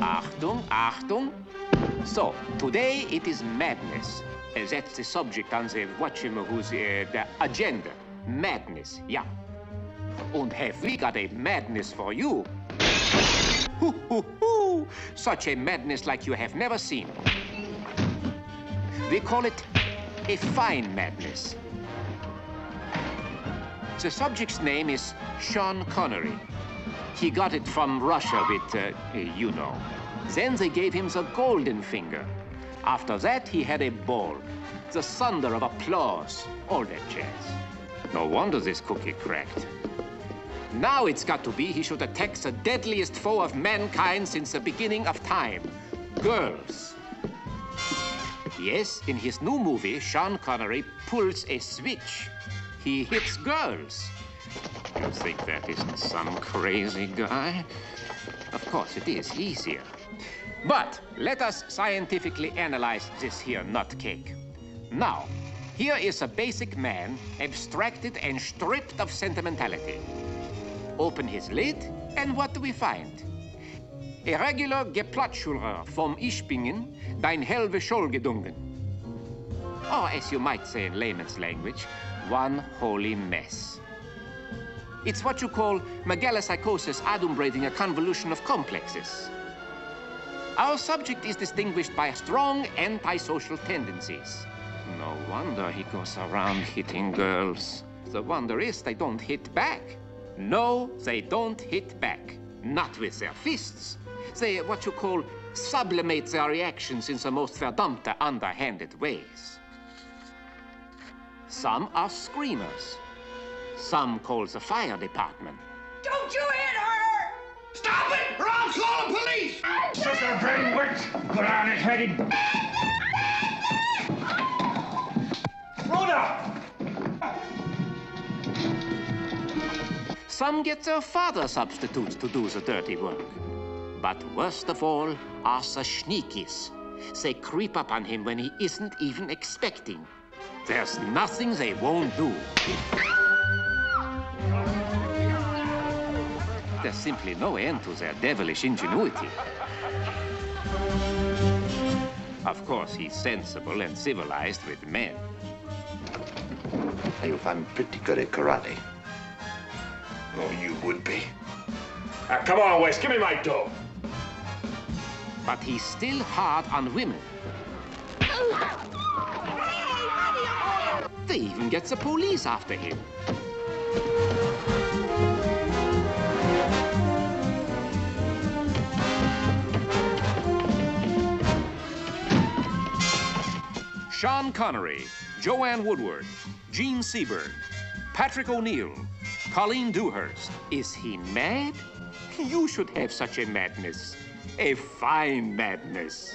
Achtung, Achtung. So, today it is madness. That's the subject on the whatchamahoo's the agenda. Madness, yeah. And have we got a madness for you? Hoo, hoo, hoo. Such a madness like you have never seen. We call it a fine madness. The subject's name is Sean Connery. He got it from Russia with, you know. Then they gave him the golden finger. After that, he had a ball. The thunder of applause, all that jazz. No wonder this cookie cracked. Now it's got to be he should attack the deadliest foe of mankind since the beginning of time, girls. Yes, in his new movie, Sean Connery pulls a switch. He hits girls. You think that isn't some crazy guy? Of course, it is easier. But let us scientifically analyze this here nutcake. Now, here is a basic man, abstracted and stripped of sentimentality. Open his lid, and what do we find? A regular Geplattschüler from Ispingen, dein halbe Schol gedungen. Or, as you might say in layman's language, one holy mess. It's what you call megalopsychosis adumbrating a convolution of complexes. Our subject is distinguished by strong antisocial tendencies. No wonder he goes around hitting girls. The wonder is they don't hit back. No, they don't hit back. Not with their fists. They, what you call, sublimate their reactions in the most verdammte, underhanded ways. Some are screamers. Some call the fire department. Don't you hit her! Stop it, or I'll call the police! Shut her brain wet, ground-headed. Rhoda! Some get their father substitutes to do the dirty work. But worst of all are the sneakies. They creep up on him when he isn't even expecting. There's nothing they won't do. There's simply no end to their devilish ingenuity. Of course, he's sensible and civilized with men. I'm pretty good at karate. Oh, you would be. Ah, come on, Wes, give me my dough. But he's still hard on women. They even get the police after him. Sean Connery, Joanne Woodward, Jean Seberg, Patrick O'Neal, Colleen Dewhurst. Is he mad? You should have such a madness. A fine madness.